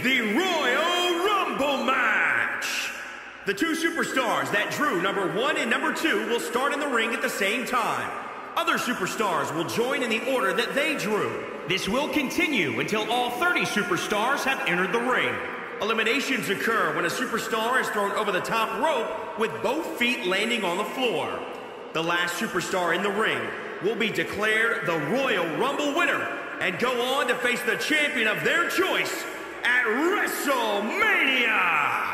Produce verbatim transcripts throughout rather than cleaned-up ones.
is the Royal Rumble match. The two superstars that drew number one and number two will start in the ring at the same time. Other superstars will join in the order that they drew. This will continue until all thirty superstars have entered the ring. Eliminations occur when a superstar is thrown over the top rope with both feet landing on the floor. The last superstar in the ring will be declared the Royal Rumble winner and go on to face the champion of their choice at WrestleMania.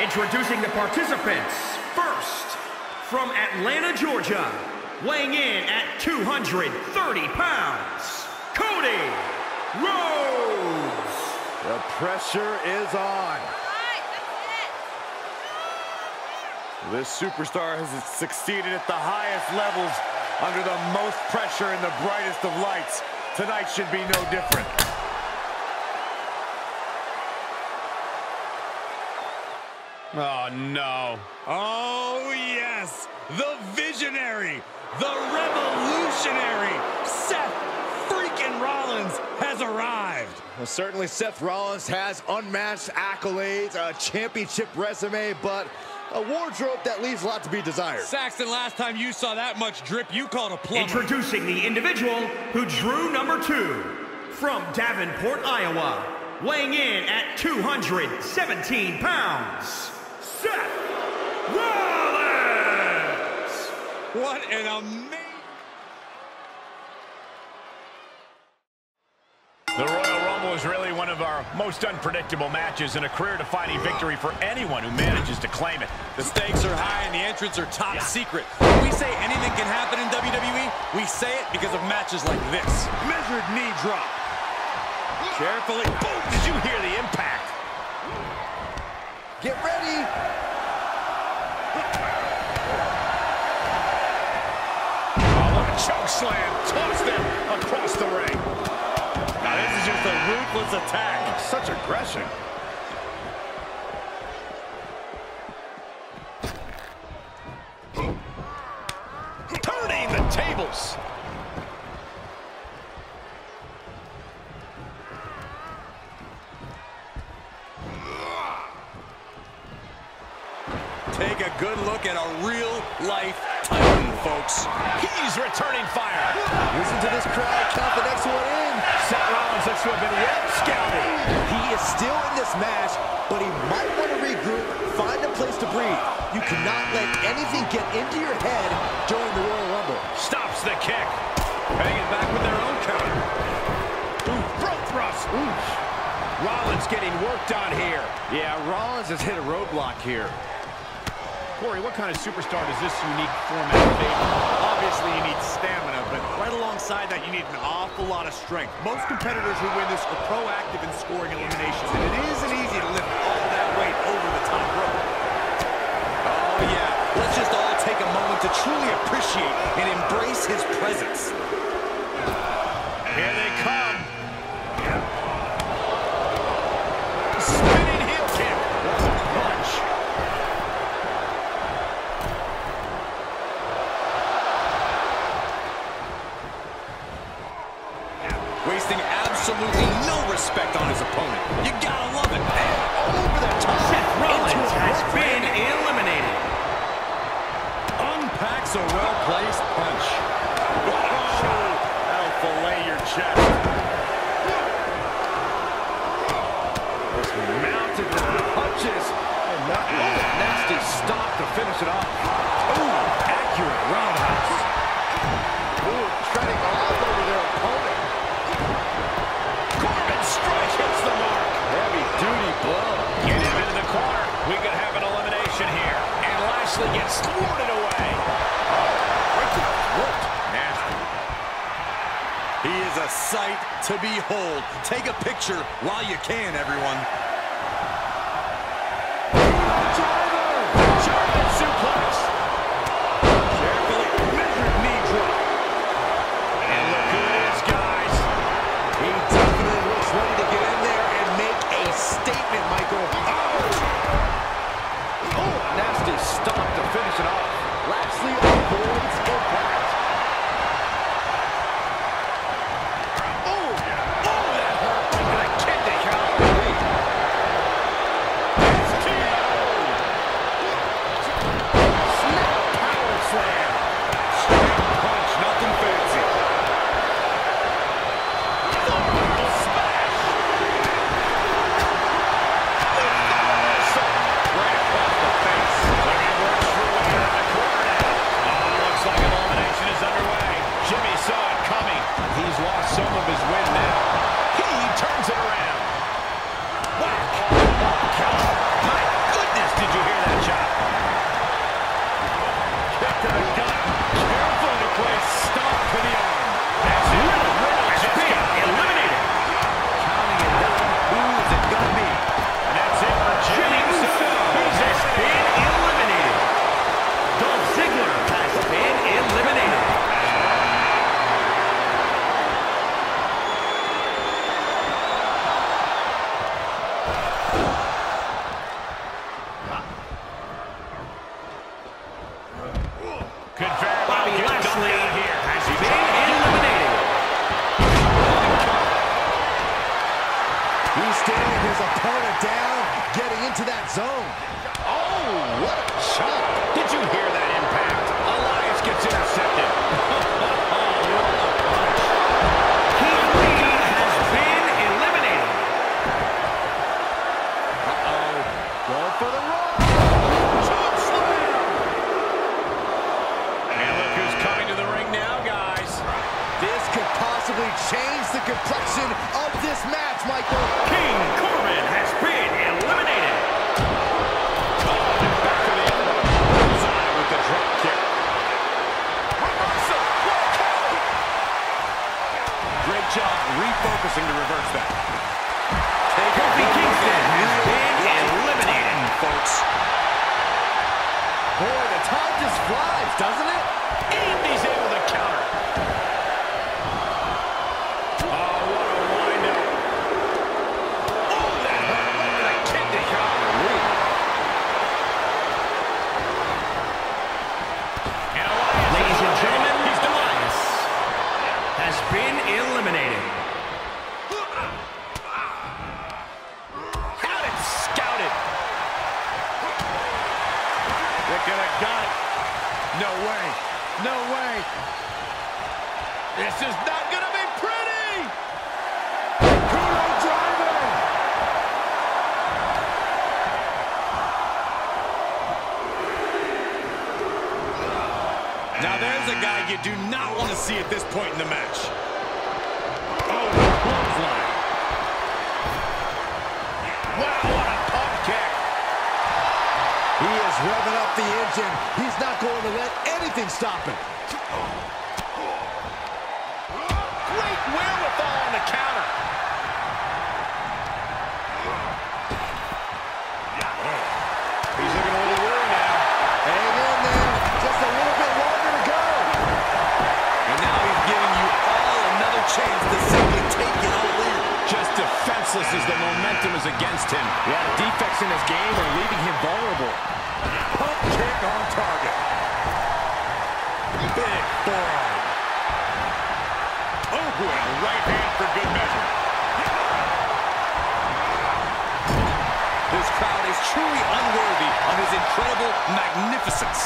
Introducing the participants, first, from Atlanta, Georgia, weighing in at two hundred thirty pounds, Cody Rhodes. The pressure is on. All right, that's it. This superstar has succeeded at the highest levels under the most pressure and the brightest of lights. Tonight should be no different. Oh, no. Oh, yes. The visionary, the revolutionary, Seth freaking Rollins has arrived. Well, certainly Seth Rollins has unmatched accolades, a championship resume, but a wardrobe that leaves a lot to be desired. Saxton, last time you saw that much drip, you called a plumber. Introducing the individual who drew number two from Davenport, Iowa, weighing in at two hundred seventeen pounds. Seth Rollins! What an amazing... The Royal Rumble is really one of our most unpredictable matches and a career-defining victory for anyone who manages to claim it. The stakes are high and the entrants are top yeah. secret. When we say anything can happen in W W E, we say it because of matches like this. Measured knee drop. Carefully. Boom! Did you hear the impact? Get ready. Oh, what a choke slam. Tossed him across the ring. Now this is just a ruthless attack. Such aggression. Turning the tables. Take a good look at a real-life Titan, folks. He's returning fire. Listen to this crowd. Count the next one in. Seth Rollins looks to have been yet scouted. He is still in this match, but he might want to regroup, find a place to breathe. You cannot let anything get into your head during the Royal Rumble. Stops the kick. Paying it back with their own counter. Ooh, front thrust. Ooh. Rollins getting worked on here. Yeah, Rollins has hit a roadblock here. Corey, what kind of superstar does this unique format make? Obviously, you need stamina, but right alongside that, you need an awful lot of strength. Most competitors who win this are proactive in scoring eliminations, and it isn't easy to lift all that weight over the top rope. Oh, yeah. Let's just all take a moment to truly appreciate and embrace his presence. Here they come. Spinning heel kick. Punch. Wasting absolutely no respect on his opponent. You gotta love it. And over the top. Seth Rollins has been eliminated. Unpacks a well-placed punch. Oh, that'll fillet your chest. Mounted with the punches. And not oh, a nasty stop to finish it off. Ooh, accurate roundhouse. Ooh, treading all over their opponent. Strike hits the mark. Heavy-duty blow. Get him into the corner. We could have an elimination here. And Lashley gets thwarted away. What? Nasty. He is a sight to behold. Take a picture while you can, everyone. Driver! German suplex. Carefully measured knee drop. And look who it is, guys. He into that zone. Oh, what a shot. Did you hear that impact? Elias gets intercepted. He has been eliminated. Uh-oh. Going for the roll. Chop slam. And look who's coming to the ring now, guys. This could possibly change the complexion of this match, Michael. King Corbin has been eliminated. Oh, and back to the end of the bullseye with the drop kick. Reversal. Great job refocusing to reverse that. Kofi Kingston has been eliminated, folks. Boy, the time just flies, doesn't it? And he's able to counter. This is not going to be pretty! Kuro driver! Now there's a guy you do not want to see at this point in the match. Oh, clothesline. Wow, what a pump kick! He is revving up the engine. He's not going to let anything stop him. Wherewithal on the counter. He's looking a little weary now. Hang in there. Just a little bit longer to go. And now he's giving you all another chance to simply take it all in. Just defenseless as the momentum is against him. A lot of defects in his game are leaving him vulnerable. Pump kick on target. Big forearm. Ooh, and a right hand for good measure. This crowd is truly unworthy of his incredible magnificence.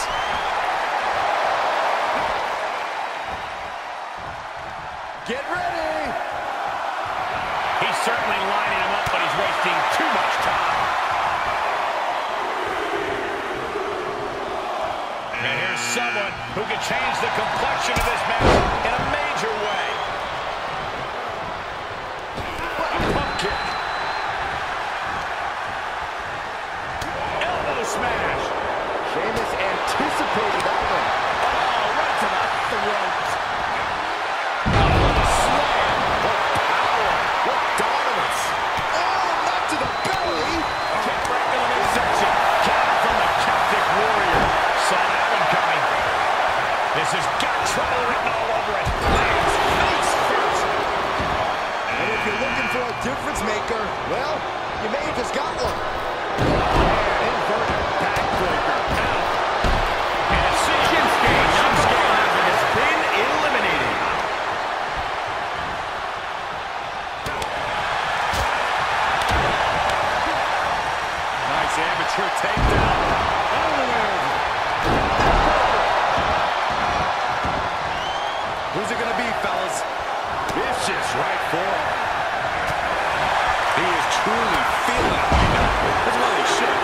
Get ready! He's certainly lining him up, but he's wasting too much time. And here's someone who could change the complexion of this match in a major way. Smash. Sheamus anticipated that one. Oh, right to the throat. Oh, what a slam. What power. What dominance. Oh, not to the belly. Can't break on the section. Counter from the Celtic Warrior. Saw that one coming. This has got trouble written all over it. Lands face first. And if you're looking for a difference maker, well, you may have just got one. Inverted. Backbreaker out. And a decision stage. Has been eliminated. Nice amateur takedown. Who's it going to be, fellas? Vicious right forearm. He is truly feeling it right now. That's why he should.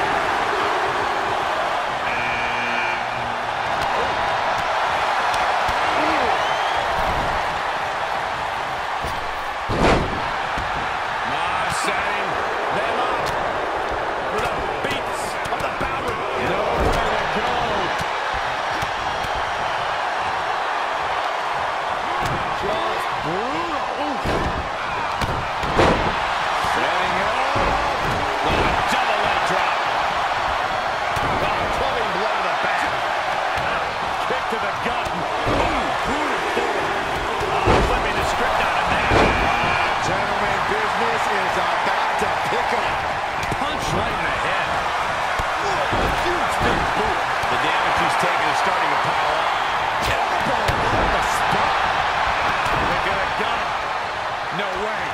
No way!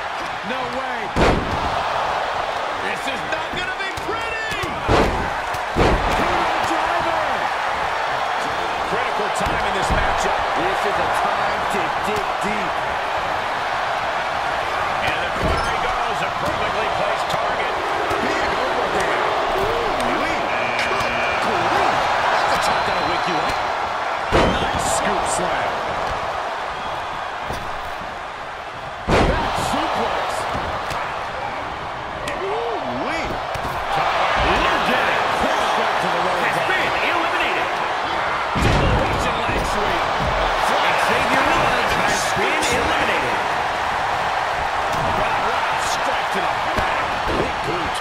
No way! This is not gonna be pretty! slam. Back suplex. Ooh-wee. Look at it. Cross back to the road. It's been eliminated. Double watching last week. Xavier Woods has been eliminated. Right, right. Strike to the back. Big boot.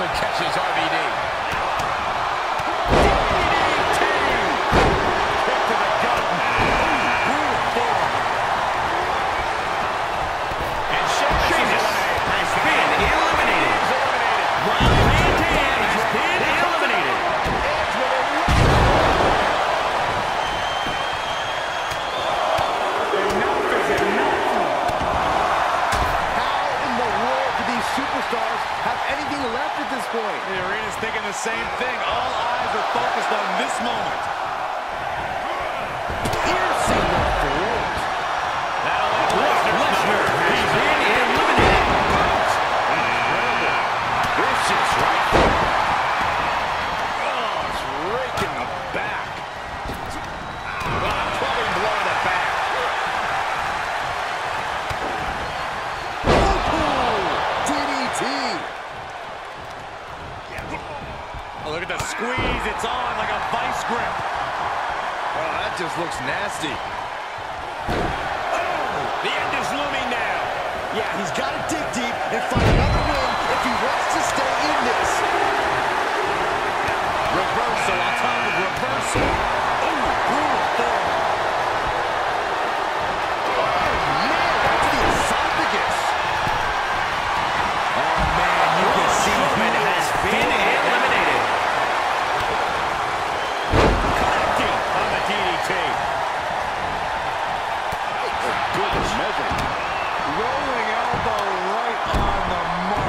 Catches R V D. D D T! Kick to the gut. And Sheamus has been eliminated. Rob Van Dam has been eliminated. Enough is enough. How in the world do these superstars have anything left at this point? The arena's thinking the same thing. All eyes are focused on this moment. Here's the world. That'll end Lesnar. Lesnar has been eliminated. Incredible. This is right. Oh, it's raking the back. Oh, twelve blow to the back. Look at the squeeze, it's on like a vice grip. Oh, that just looks nasty. Oh, the end is looming now. Yeah, he's got to dig deep and find another win if he wants to stay in this. Reversal on top of reversal. Oh, brutal throw. Oh, man, that's the esophagus. Oh, man, you can oh, see Roman has been eliminated. D D T. Good measure. Rolling elbow right on the mark.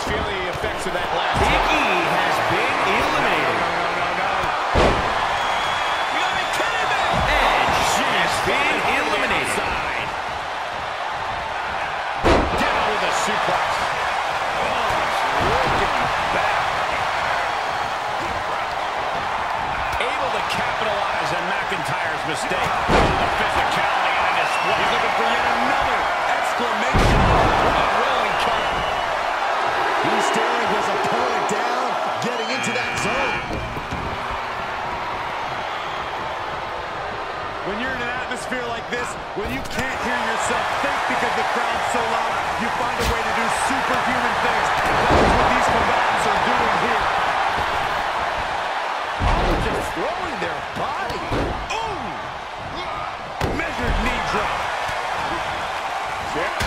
he's feeling the effects of that last Big E has been eliminated. No, no, no, no, no. You gotta be kidding me! Edge has been eliminated. Down with a suplex. Oh, it's working back. Able to capitalize on McIntyre's mistake. The physicality and display. He's looking for yet another exclamation. He's staring his opponent down, getting into that zone. When you're in an atmosphere like this, when you can't hear yourself think because the crowd's so loud, you find a way to do superhuman things. That's what these combatants are doing here. Oh, just throwing their body. Ooh! Measured knee drop. Yeah.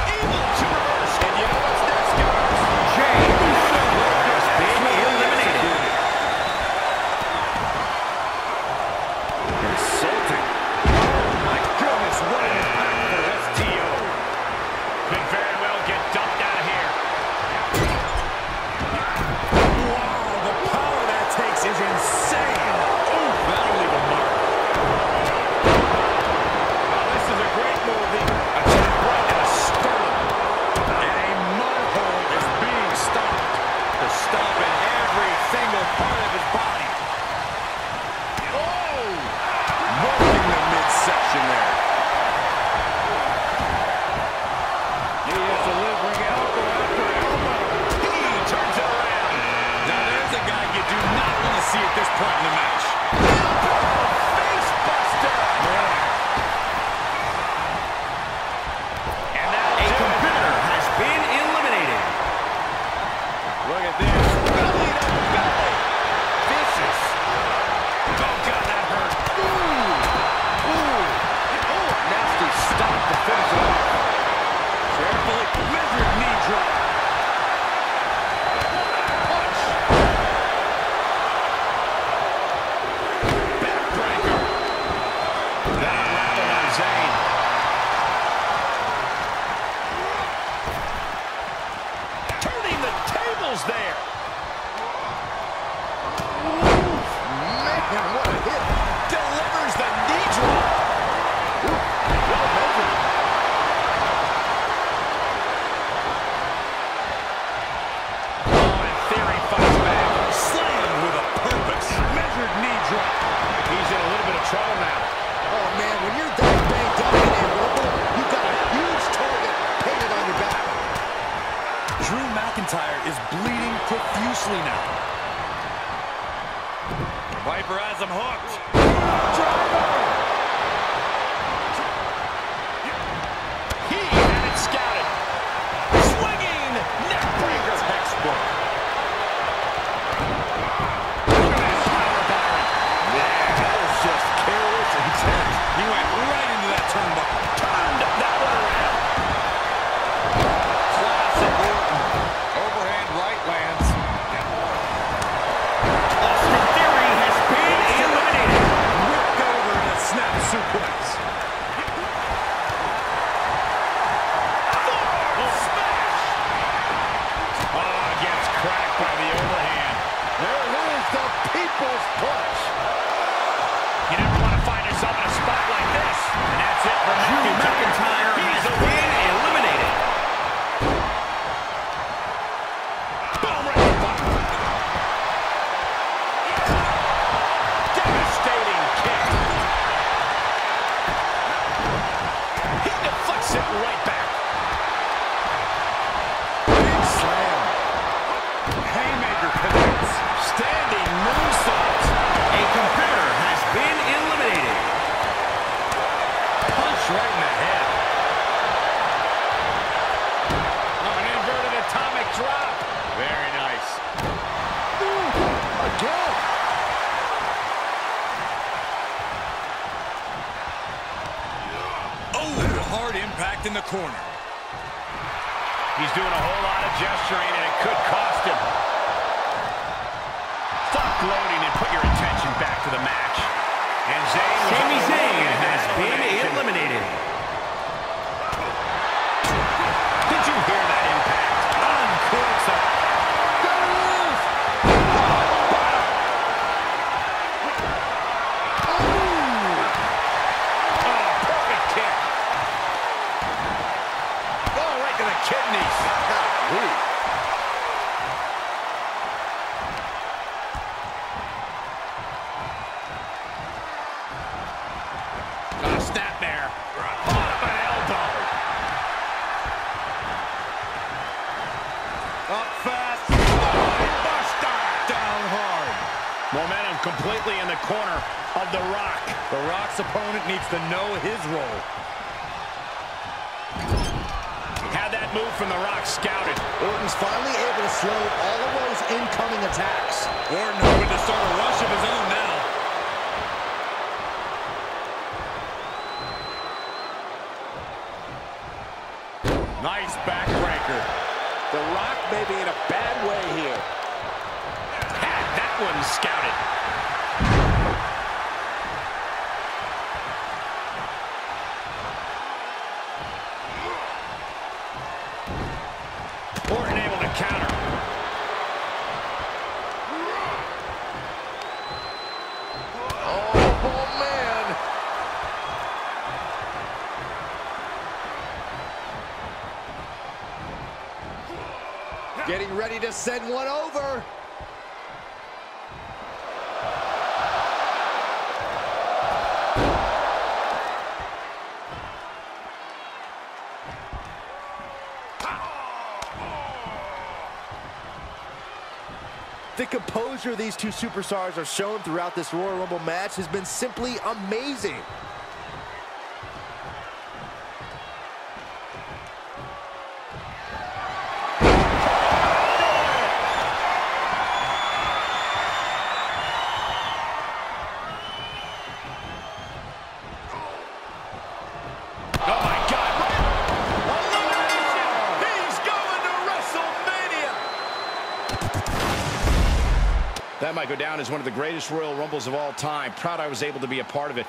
In the corner. He's doing a whole lot of gesturing and it could cost him. Stop gloating and put your attention back to the match. And Zayn Sami Zayn has been eliminated. Did you hear that impact? Uncorked. kidneys. God, completely in the corner of The Rock. The Rock's opponent needs to know his role. Had that move from The Rock scouted. Orton's finally able to slow all of those incoming attacks. Orton hoping to start a rush of his own now. Nice backbreaker. The Rock may be in a bad way here. Had that one scouted. Orton able to counter. Oh, oh man. Getting ready to send one over. The composure these two superstars are shown throughout this Royal Rumble match has been simply amazing. That might go down as one of the greatest Royal Rumbles of all time. Proud I was able to be a part of it.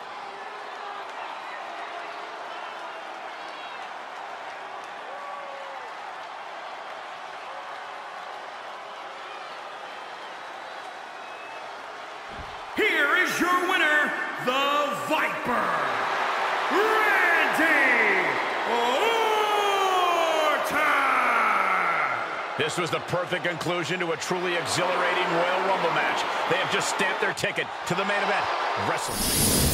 Here is your winner, the Viper, Randy Orton! This was the perfect conclusion to a truly exhilarating Royal Rumble match. They have just stamped their ticket to the main event, WrestleMania.